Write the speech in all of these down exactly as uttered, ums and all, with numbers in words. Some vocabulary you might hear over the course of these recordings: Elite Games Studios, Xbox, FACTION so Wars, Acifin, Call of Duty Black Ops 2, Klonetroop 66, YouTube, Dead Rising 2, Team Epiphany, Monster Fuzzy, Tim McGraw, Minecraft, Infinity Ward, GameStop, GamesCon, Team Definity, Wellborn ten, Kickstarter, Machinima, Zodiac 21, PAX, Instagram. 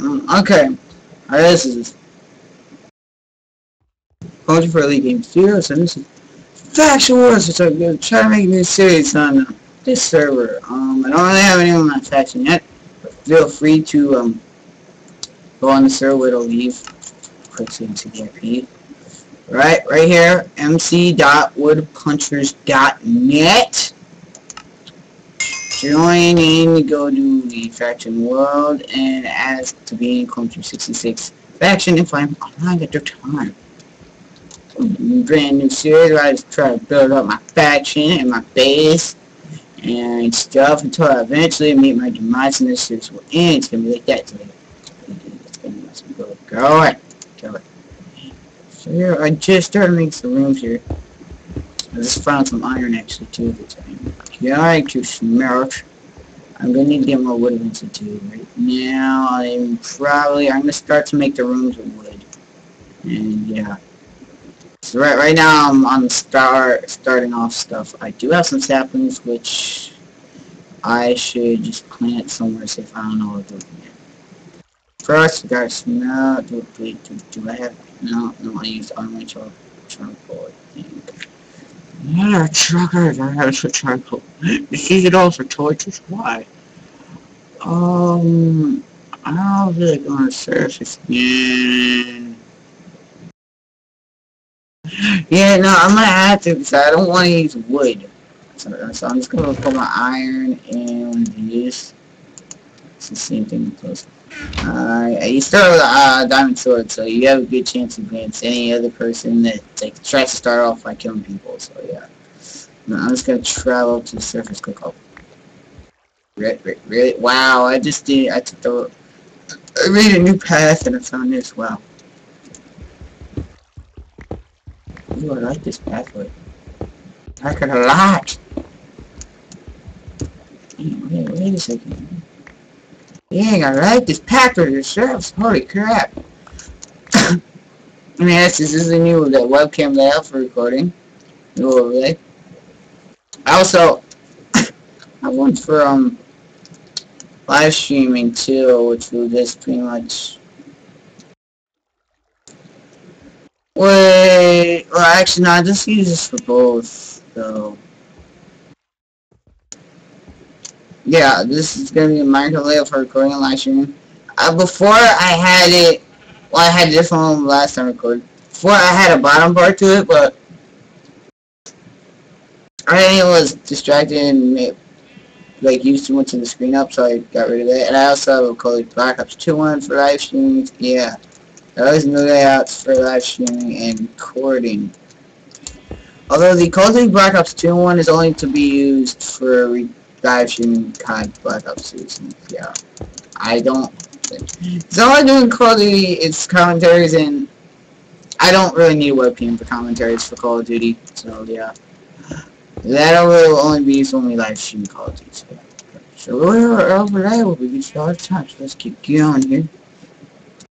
Okay. All right, this is called for Elite Games Studios, and this is FACTION so Wars, which I'm going to try to make a new series on uh, this server. Um, I don't really have anyone on Faction yet, but feel free to um, go on the server. It'll leave. Click M C G P. Right, right here, m c dot wood punchers dot net. Join in, you go to the faction world and ask to be in Klonetroop sixty-six faction if I'm online at their time. Brand new series, I just try to build up my faction and my base and stuff until I eventually meet my demise, and this series will end. It's gonna be like that today. It's gonna be awesome. Go, go it, go it. So here, I just started making some rooms here. I just found some iron actually too. Yeah, I to smelt. I'm gonna need to get more wood into too. Right now, I'm probably I'm gonna start to make the rooms with wood. And yeah. So right right now I'm on the start starting off stuff. I do have some saplings which I should just plant somewhere safe. I don't know what to do. First, I gotta smelt. Do, do, do, do I have? No, no. I use armor charcoal. I think. Yeah, truckers, I have some charcoal. Just use it all for torches? Why? Um, I don't really go on the surface again. Yeah, no, I'm gonna have to because I don't want to use wood. So, so I'm just gonna put my iron and these. It's the same thing close. Uh, you start with a uh, diamond sword, so you have a good chance to advance any other person that like tries to start off by killing people. So yeah, no, I'm just gonna travel to the surface quick. Oh, really? Re really? Wow! I just did. I took the. I made a new path and I found this. Wow. Ooh, I like this pathway. I like it a lot. Damn, wait, wait a second. Dang, I like this pack for yourselves. Holy crap. I mean, this is the new that webcam that I have for recording. New overlay. Also, I went for um live streaming too, which will just pretty much. Wait, well, actually, no, I just use this for both, though. So. Yeah, this is going to be a Minecraft layout for recording and live streaming. Uh, before I had it, well I had this one last time I recorded. Before I had a bottom part to it, but I was distracted and it, like used too much of the screen up, so I got rid of that. And I also have a Call of Duty Black Ops two one for live streaming. Yeah, there are always new layouts for live streaming and recording. Although the Call of Duty Black Ops two one is only to be used for re live streaming kind of Black Ops season. Yeah. I don't think. So all I do in Call of Duty is commentaries, and I don't really need a webcam for commentaries for Call of Duty. So yeah. That will only be used when we live stream Call of Duty. So, so we're over there. We'll be reached all the time. So let's keep going here.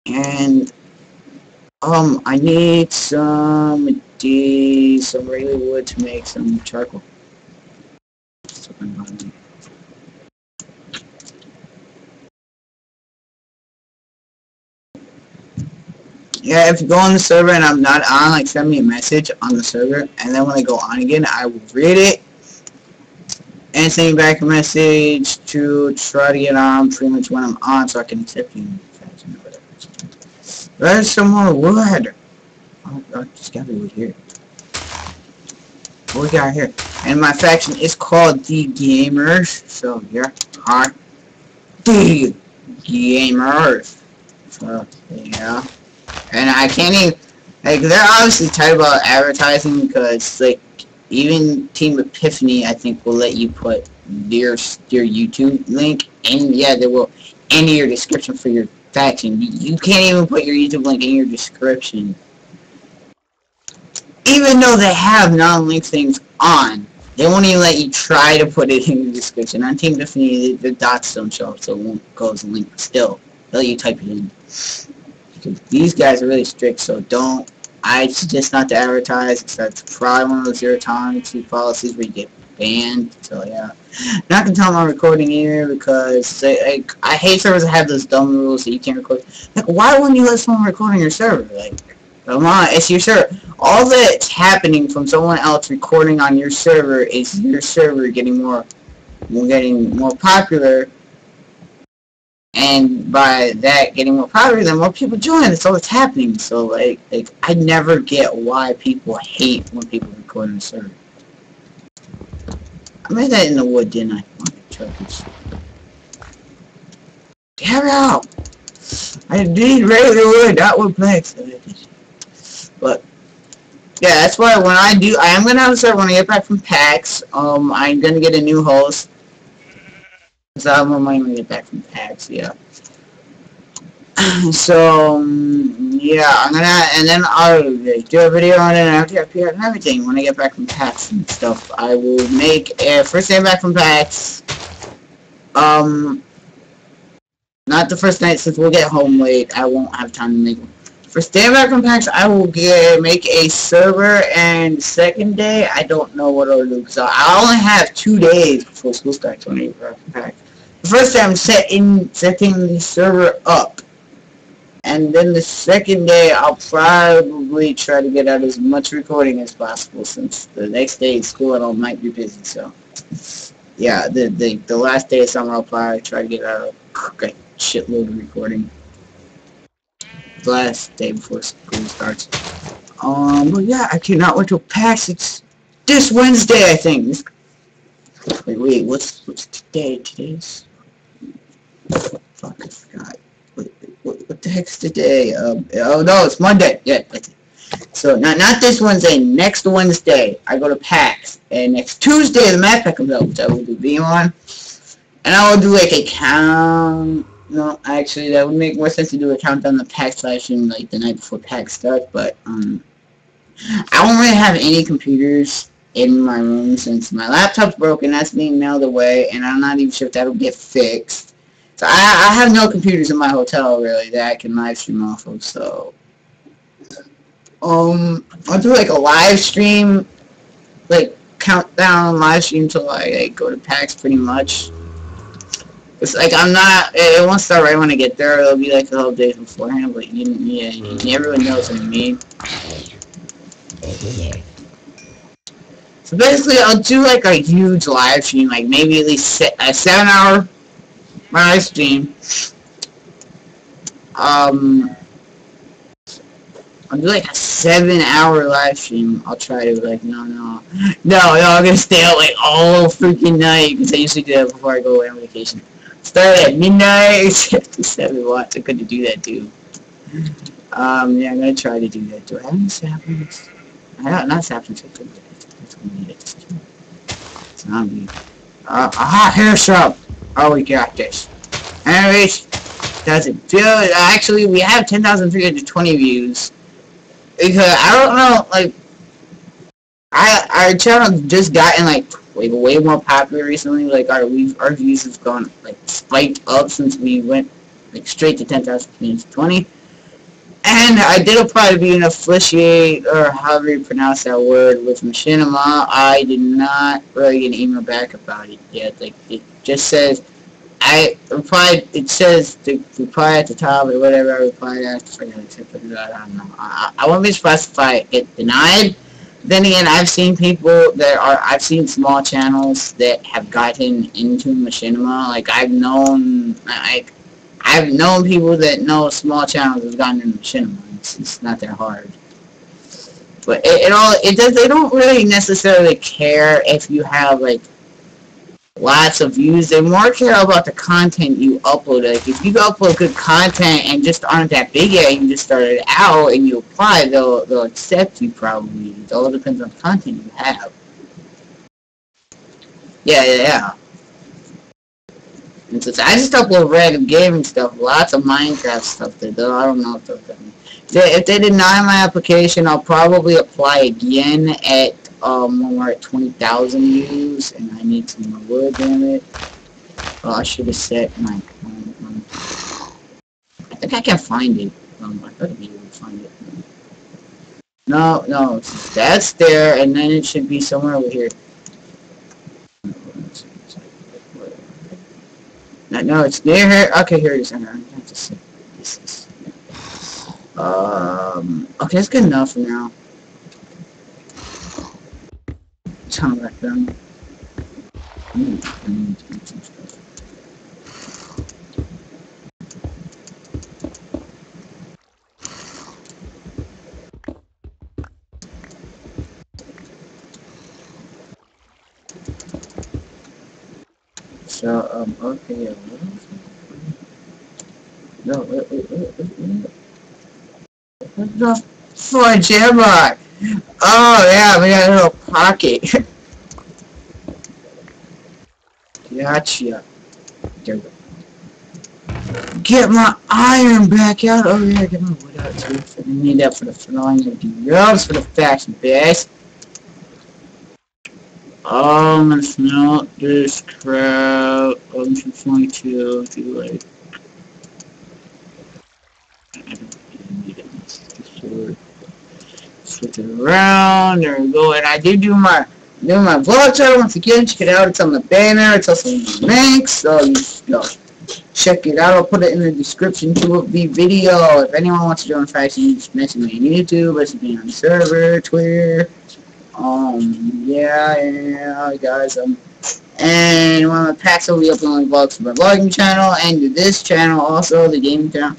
And um I need some D some regular wood to make some charcoal. Yeah, if you go on the server and I'm not on, like send me a message on the server, and then when I go on again, I will read it and send you back a message to try to get on pretty much when I'm on, so I can accept you. There's some more wood. Oh, I just gotta be wood here. What we got here? And my faction is called The Gamers, so yeah, are The Gamers. So yeah. And I can't even, like, they're obviously tight about advertising because, like, even Team Epiphany, I think, will let you put their, their YouTube link in, yeah, they will, in your description for your faction. You, you can't even put your YouTube link in your description. Even though they have non-link things on, they won't even let you try to put it in your description. On Team Definity, the dots don't show up, so it won't go as a link, but still, they'll let you type it in. These guys are really strict, so don't. I suggest not to advertise, because that's probably one of those zero tolerance policies where you get banned. So yeah, not gonna tell my recording here because I, I, I hate servers that have those dumb rules that you can't record. Like, why wouldn't you let someone record on your server? Like, come on, it's your server. All that's happening from someone else recording on your server is your server getting more, getting more popular. And by that getting more popular, then more people join. That's all that's happening. So like, like I never get why people hate when people record on a server. I made that in the wood, didn't I? Get out! I did regular wood, not wood planks. But yeah, that's why when I do, I am gonna have a server when I get back from PAX. Um, I'm gonna get a new host. So I'm going to get back from PAX, yeah. so, um, yeah, I'm going to, and then I'll like, do a video on it and I'll do a P R and everything when I get back from PAX and stuff. I will make, uh, first day back from PAX, um, not the first night since we'll get home late, I won't have time to make one. First day back from PAX, I will get, make a server, and second day, I don't know what I'll do, so I only have two days before school starts when I get back from PAX. The first day, I'm setting, setting the server up, and then the second day, I'll probably try to get out as much recording as possible, since the next day at school, and I might be busy, so, yeah, the, the, the last day of summer, I'll probably try to get out a shitload of recording. Last day before school starts. Um, but yeah, I cannot wait till PAX. It's this Wednesday, I think. Wait, wait, what's what's today? Today's fuck, I forgot. Wait, wait, what, what the heck's today? Um, oh no, it's Monday. Yeah, that's it. So not not this Wednesday. Next Wednesday, I go to PAX, and next Tuesday the map pack comes out, which I will do being on, and I will do like a count. No, actually, that would make more sense to do a countdown the PAX session like the night before PAX starts. But um, I won't really have any computers in my room since my laptop's broken. That's being mailed away, and I'm not even sure if that'll get fixed. So I, I have no computers in my hotel really that I can live stream off of. So um, I'll do like a live stream, like countdown live stream till I like, go to PAX pretty much. It's like, I'm not, it won't start right when I get there, it'll be like a couple days beforehand, but you, yeah, you, everyone knows what I mean. So basically, I'll do like a huge live stream, like maybe at least a seven hour live stream. Um, I'll do like a seven hour live stream, I'll try to like, no, no, no, no, I'm gonna stay out like all freaking night, because I usually do that before I go away on vacation. Started at midnight, seven watts, I couldn't do that too. Um, yeah, I'm gonna try to do that too. I haven't saplings. I don't, not saplings, I couldn't do it. Zombie. Uh, a hot hair shop! Oh, we got this. Anyways, does it do it? Actually, we have ten thousand three hundred twenty views. Because, I don't know, like, I, our channel just gotten, like, way, way more popular recently. Like, our we our views have gone, like, spiked up since we went, like, straight to ten thousand twenty. And I did apply to be an affiliate, or however you pronounce that word, with Machinima. I did not really get an email back about it yet. Like, it just says, I replied, it says, the reply at the top, or whatever I replied at, I don't know. I, I wouldn't be surprised if I get denied. Then again, I've seen people that are, I've seen small channels that have gotten into Machinima. Like, I've known, like, I've known people that know small channels have gotten into Machinima. It's, it's not that hard. But it, it all, it does, they don't really necessarily care if you have, like, lots of views. They more care about the content you upload. Like, if you upload good content and just aren't that big yet, you just started out and you apply, they'll they'll accept you probably. It all depends on the content you have. Yeah, yeah, yeah. And so I just upload random gaming stuff, lots of Minecraft stuff. That though I don't know if they'll come. If they deny my application, I'll probably apply again at. Um, when we're at twenty thousand views, and I need some more wood, damn it. Oh, I should have set my, um, um, I think I can find it. Um, I thought I'd be able to find it. No, no, that's there, and then it should be somewhere over here. I know it's near here. Okay, here it is. I'm gonna have to see. This is. Um, okay, it's good enough for now. Turn back down. So, um, okay, uh, no, wait, wait, wait, wait, wait. What the fudge am I? Oh yeah, we got a little pocket. Gotcha. There we go. Get my iron back out. Oh yeah, get my wood out too. I need that for the flowings and the rubs for the faction base. Um, let's not this crowd. I'm twenty-two too late. Switch it around, there we go, and I did do my do my vlog channel once again, check it out, it's on the banner, it's also in the links, so you go check it out, I'll put it in the description to the video, if anyone wants to join Faction, you just message me on YouTube, message me on the server, Twitter, um, yeah, yeah, guys, um, and one of my packs will be uploading vlogs to my vlogging channel, and to this channel also, the gaming channel.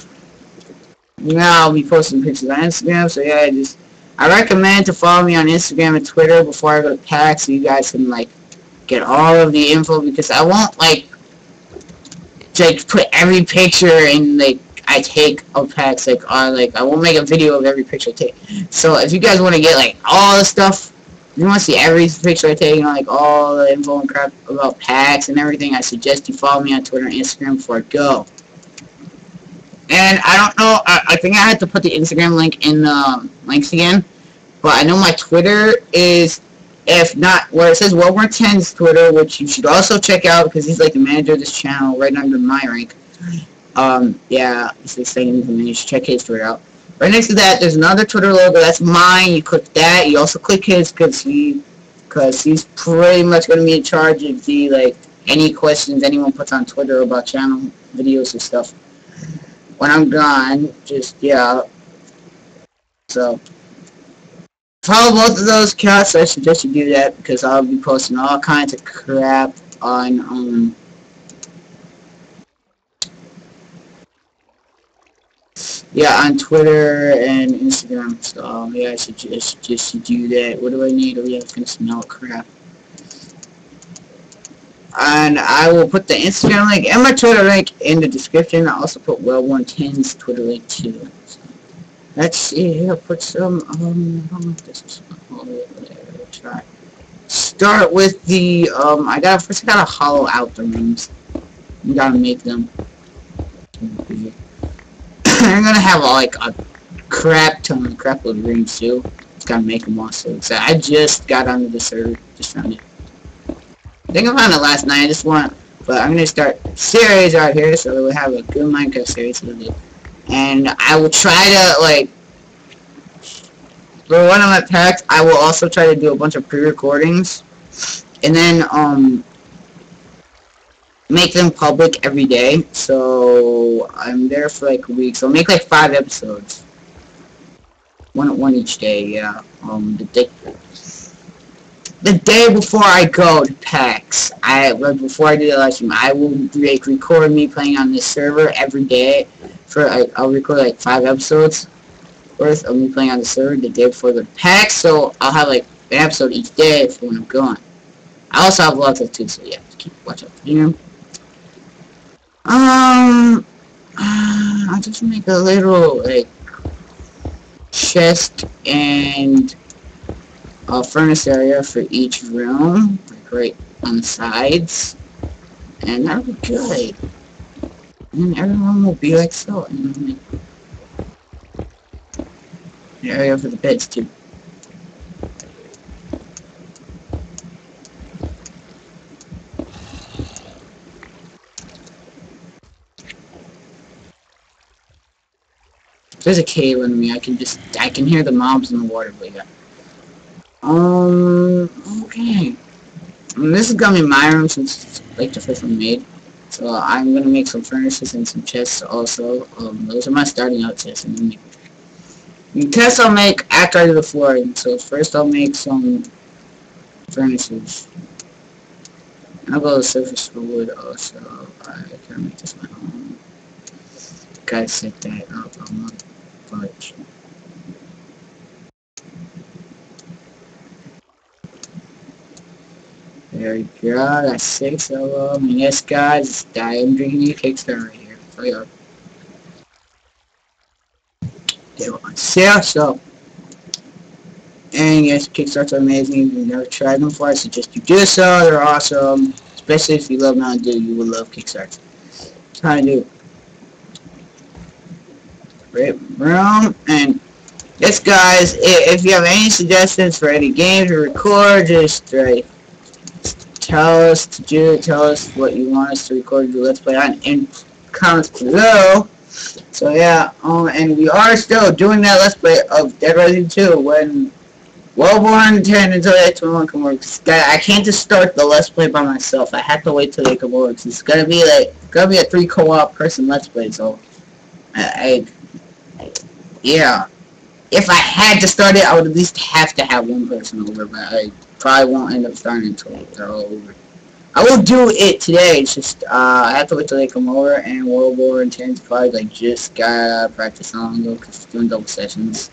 Now I'll be posting pictures on Instagram, so yeah, I just I recommend to follow me on Instagram and Twitter before I go to PAX so you guys can like get all of the info, because I won't like like put every picture in like I take of PAX like on like I won't make a video of every picture I take. So if you guys want to get like all the stuff, if you want to see every picture I take, you know, like all the info and crap about PAX and everything, I suggest you follow me on Twitter and Instagram before I go. And I don't know, I, I think I had to put the Instagram link in the um, links again, but I know my Twitter is, if not, where it says Wellborn ten's Twitter, which you should also check out, because he's like the manager of this channel, right under my rank. Um, yeah, it's the same thing, you should check his Twitter out. Right next to that, there's another Twitter logo, that's mine, you click that, you also click his, because he, because he's pretty much going to be in charge of the, like, any questions anyone puts on Twitter about channel videos and stuff. When I'm gone, just, yeah, so, follow both of those accounts, I suggest you do that, because I'll be posting all kinds of crap on, um, yeah, on Twitter and Instagram, so, um, yeah, I suggest you do that. What do I need? Oh, yeah, it's gonna smell crap. And I will put the Instagram link and my Twitter link in the description. I also put Wellborn ten's Twitter link too. So, let's see here. Put some. Um, I don't know if this is I'll try. Start with the. Um, I got first. I gotta hollow out the rooms. You gotta make them. I'm gonna have like a crap ton of crap load of rooms too. Just gotta make them all so excited. I just got onto the server. Just found it. I think I found it last night, I just want, but I'm going to start a series out here, so we'll have a good Minecraft series with it. And I will try to, like, for one of my packs, I will also try to do a bunch of pre-recordings, and then, um, make them public every day, so I'm there for, like, a week, so I'll make, like, five episodes. One, one each day, yeah, um, the day. The day before I go to PAX, I before I do the live stream, I will like record me playing on this server every day. For I, I'll record like five episodes worth of me playing on the server the day before I go to PAX. So I'll have like an episode each day for when I'm gone. I also have vlogs too, so yeah, keep watch out for you. Um, I'll just make a little like chest and. A furnace area for each room, like right on the sides, and that'll be good. And everyone will be like so, and then like the area for the beds too. There's a cave in me. I can just I can hear the mobs in the water, but yeah. Um, okay. And this is gonna be my room since it's like the first one made. So I'm gonna make some furnaces and some chests also. Um, those are my starting out chests. I'm gonna make the tests I'll make after I do the flooring. So first I'll make some furnaces. I'll go to surface for wood also. I can make this my home. Gotta set that up a month, but there we go, that's six of them, and yes guys, I am drinking a Kickstarter right here, so yeah. They were on sale, so, and yes, Kickstarters are amazing, if you've never tried them before, I suggest you do so, they're awesome, especially if you love Mountain Dew, you will love Kickstarters. How to do great room, and yes guys, if you have any suggestions for any games to record, just right. Tell us to do it. Tell us what you want us to record your Let's Play on in comments below. So yeah, um, and we are still doing that Let's Play of Dead Rising two when Wellborn ten and Zodiac twenty-one come over. I can't just start the Let's Play by myself. I have to wait till they come over. Cause it's gonna be like it's gonna be a three co-op person Let's Play. So I, I yeah, if I had to start it, I would at least have to have one person over. But I. Probably won't end up starting until they're all over. I will do it today. It's just uh, I have to wait till they come over, and Wellborn ten's probably like just gotta practice on them because it's doing double sessions.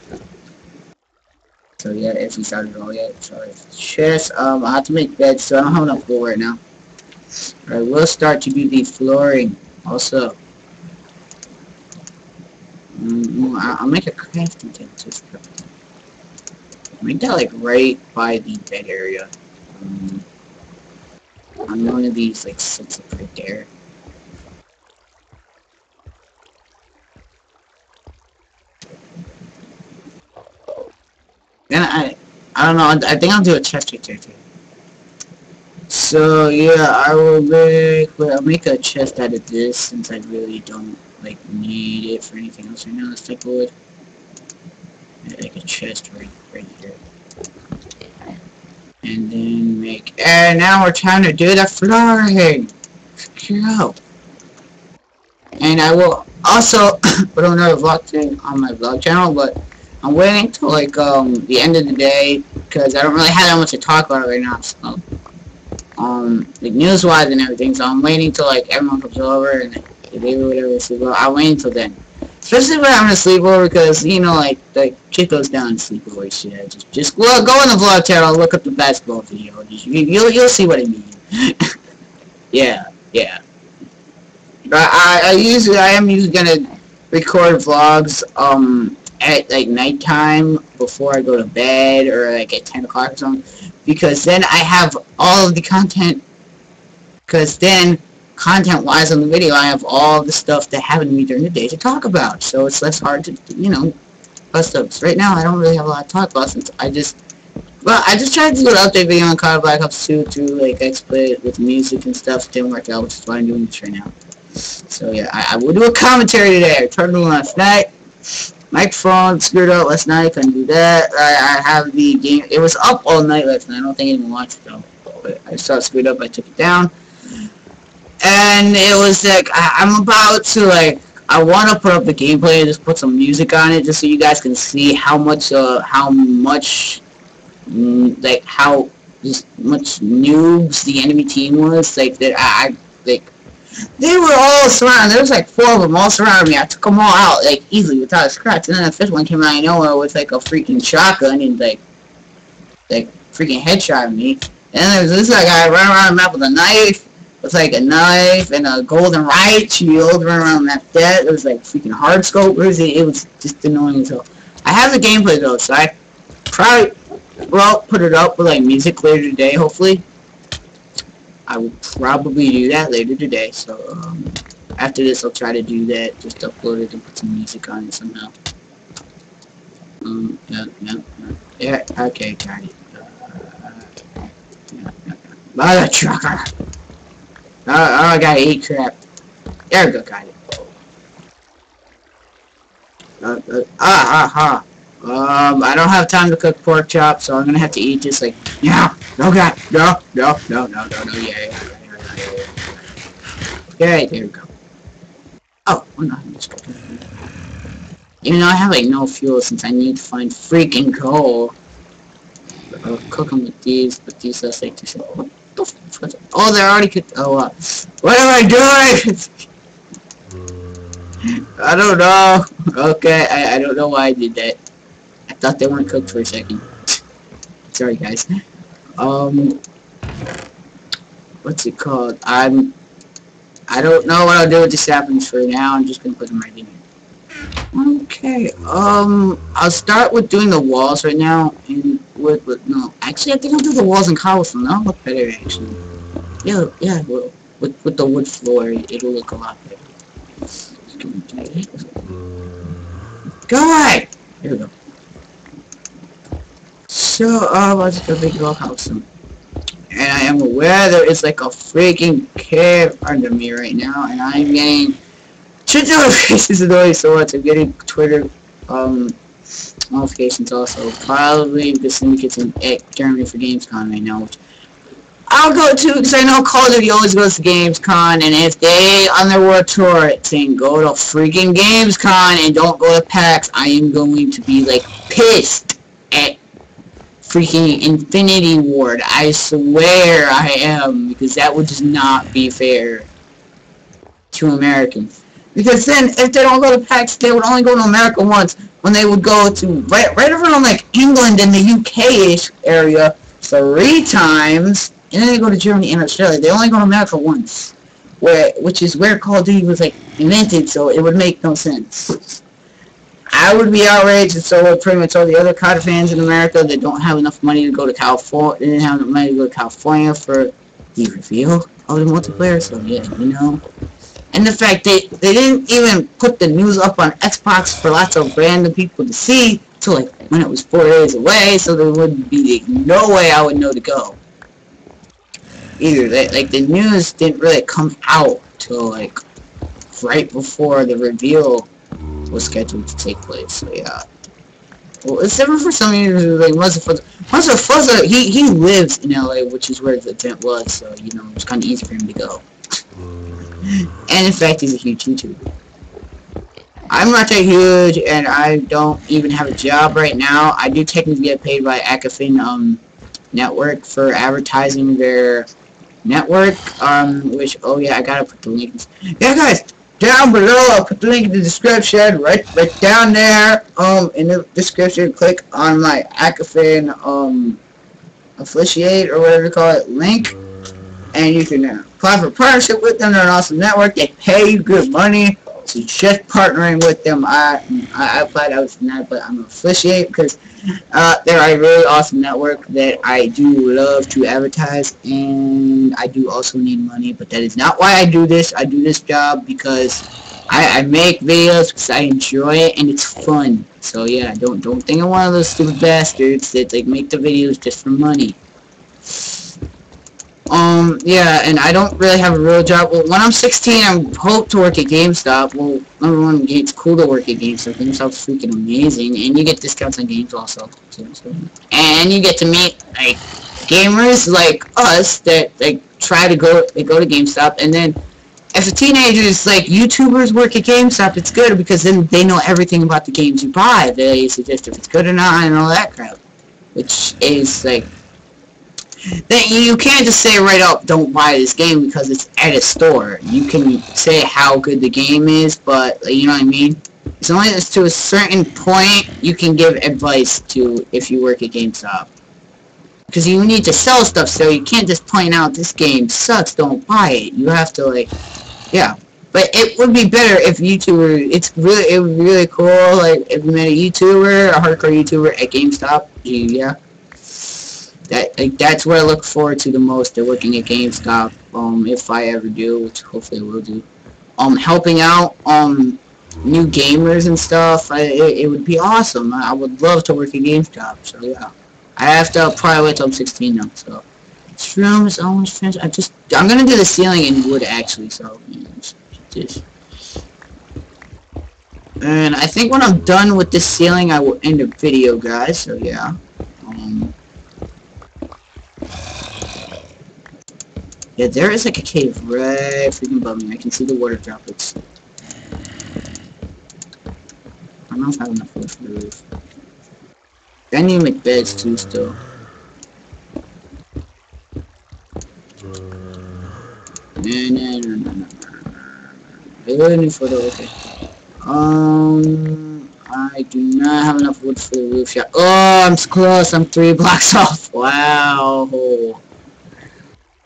So yeah, if we started all yet, sorry. Cheers. Um, I have to make beds, so I don't have enough wool right now. I will we'll start to do the flooring also. Mm-hmm. I'll make a crafting table just. Make that like right by the bed area. Um, I'm one of these like sets up right there. And I, I don't know. I think I'll do a chest right there too. So yeah, I will make. Well, I'll make a chest out of this since I really don't like need it for anything else right now. This type of wood. Like a chest right, right here, and then make. And now we're trying to do the flooring. Go. And I will also put another vlog thing on my vlog channel, but I'm waiting till like um the end of the day because I don't really have that much to talk about right now. So um, like news wise and everything. So I'm waiting till like everyone comes over and the baby whatever. So I'm waiting till then. Especially when I'm in a sleepover, because, you know, like, like shit goes down in sleepover shit. Just, just well, go on the vlog channel, look up the basketball video. Just, you, you'll, you'll see what I mean. yeah, yeah. But I, I usually, I am usually gonna record vlogs, um, at, like, nighttime, before I go to bed, or, like, at ten o'clock or something. Because then I have all of the content, because then... content-wise on the video, I have all the stuff that happened to me during the day to talk about, so it's less hard to, you know, bust ups. Right now, I don't really have a lot to talk about since I just, well, I just tried to do an update video on Call of Duty Black Ops two to, like, explain it with music and stuff. Didn't work out, which is why I'm doing this right now. So, yeah, I, I will do a commentary today. I tried to do last night. Microphone screwed up last night. Couldn't do that. I, I have the game. It was up all night last night. I don't think anyone watched it, though. But I saw it screwed up. I took it down. And it was like, I, I'm about to like, I want to put up the gameplay and just put some music on it just so you guys can see how much, uh, how much, mm, like, how just much noobs the enemy team was. Like, that I, I, like, they were all surrounded. There was like four of them all surrounding me. I took them all out, like, easily without a scratch. And then the fifth one came out of nowhere with, like, a freaking shotgun and, like, like, freaking headshot me. And then there was this guy running around the map with a knife. With like a knife and a golden riot shield running around that dead. It was like freaking hard scope. It was just annoying as hell. I have the gameplay though, so I probably well put it up with like music later today. Hopefully, I will probably do that later today. So um, after this, I'll try to do that. Just upload it and put some music on it somehow. Um, yeah, yeah, yeah. yeah okay, got it. Uh, yeah, yeah. Mother trucker. Oh, oh, I gotta eat crap. There we go, got it. Uh, uh, ah, ah, ah. Um, I don't have time to cook pork chops, so I'm gonna have to eat just like, no, no, God, no, no, no, no, no, no, yeah, yeah, yeah, yeah, yeah, yeah. Yay, there we go. Oh, we're not in this building. Even though I have like no fuel since I need to find freaking coal. I'll cook them with these, but these are like this. What the fuck? Oh, they're already cooked. Oh, uh, what am I doing? I don't know. Okay, I, I don't know why I did that. I thought they weren't cooked for a second. Sorry, guys. Um, what's it called? I'm. I don't know what I'll do with this happens for now. I'm just gonna put them right in here. Okay, um, I'll start with doing the walls right now, and with, with, no, actually I think I'll do the walls in cobblestone, that'll look better actually. Yeah, yeah, well, with, with the wood floor, it'll look a lot better. God! Here we go. So, uh, I'll just go make it all cobblestone. And I am aware there is like a freaking cave under me right now, and I'm getting... Should do it faces annoying so much. I'm getting Twitter um, notifications also. Probably because syndicates in Germany for GamesCon right now, which I'll go to because I know Call of Duty always goes to GamesCon, and if they on their world tour it saying go to freaking GamesCon and don't go to PAX, I am going to be like pissed at freaking Infinity Ward. I swear I am, because that would just not be fair to Americans. Because then, if they don't go to PAX, they would only go to America once, when they would go to, right, right around, like, England and the U K-ish area three times, and then they go to Germany and Australia. They only go to America once, where, which is where Call of Duty was, like, invented, so it would make no sense. I would be outraged, and so would pretty much all the other C O D fans in America that don't have enough money to go to California, they didn't have enough money to go to California for the reveal of the multiplayer, so yeah, you know. And the fact they, they didn't even put the news up on Xbox for lots of random people to see till like when it was four days away, so there would be no way I would know to go. Either that, like the news didn't really come out till like right before the reveal was scheduled to take place. So yeah. Well, except for some years, like Monster Fuzzy. Monster Fuzzy, he he lives in L A, which is where the event was, so you know it was kind of easy for him to go. And in fact, he's a huge YouTuber. I'm not that huge, and I don't even have a job right now. I do technically get paid by Acifin um network for advertising their network. Um, which oh yeah, I gotta put the links. Yeah, guys, down below. I'll put the link in the description. Right, right down there. Um, in the description, click on my Acifin um affiliate or whatever you call it link. And you can uh, apply for partnership with them. They're an awesome network. They pay you good money. So just partnering with them. I I applied. I was denied, but I'm an affiliate because uh, they're a really awesome network that I do love to advertise. And I do also need money, but that is not why I do this. I do this job because I, I make videos because I enjoy it and it's fun. So yeah, don't don't think I'm one of those stupid bastards that like make the videos just for money. Um, yeah, and I don't really have a real job. Well, when I'm sixteen, I hope to work at GameStop. Well, number one, it's cool to work at GameStop. GameStop's freaking amazing, and you get discounts on games also. And you get to meet, like, gamers like us that, like, try to go, they go to GameStop, and then, if a teenager is like, YouTubers work at GameStop, it's good, because then they know everything about the games you buy. They suggest if it's good or not, and all that crap. Which is, like, then you can't just say right up, don't buy this game because it's at a store. You can say how good the game is, but you know what I mean? It's only it's to a certain point you can give advice to if you work at GameStop. Because you need to sell stuff, so you can't just point out this game sucks, don't buy it. You have to like, yeah. But it would be better if YouTuber, it's really, it would be really cool, like if you met a YouTuber, a hardcore YouTuber at GameStop, yeah. That like, that's what I look forward to the most, to working at GameStop, um, if I ever do, which hopefully I will do. Um, helping out um new gamers and stuff, I, it, it would be awesome. I would love to work at GameStop, so yeah. I have to apply until I'm sixteen now, so. This room is almost finished. I just, I'm gonna do the ceiling in wood actually, so. Just. And I think when I'm done with this ceiling, I will end the video, guys, so yeah. Um. Yeah, there is like a cave right freaking above me. I can see the water droplets. I don't know if I have enough wood for the roof. I need to make beds too still. No, no, no, no, no. I really need for the okay. Um, I do not have enough wood for the roof yet. Oh, I'm so close. I'm three blocks off. Wow.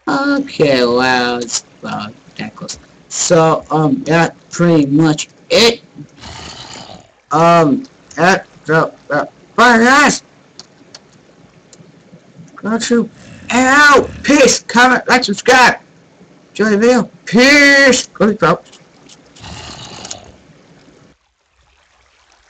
Okay, wow, it's wow, that close. So, um, that pretty much it. Um, that drop, uh, fire guys! Klonetroop out! Peace! Comment, like, subscribe! Enjoy the video! Peace! Go to drop.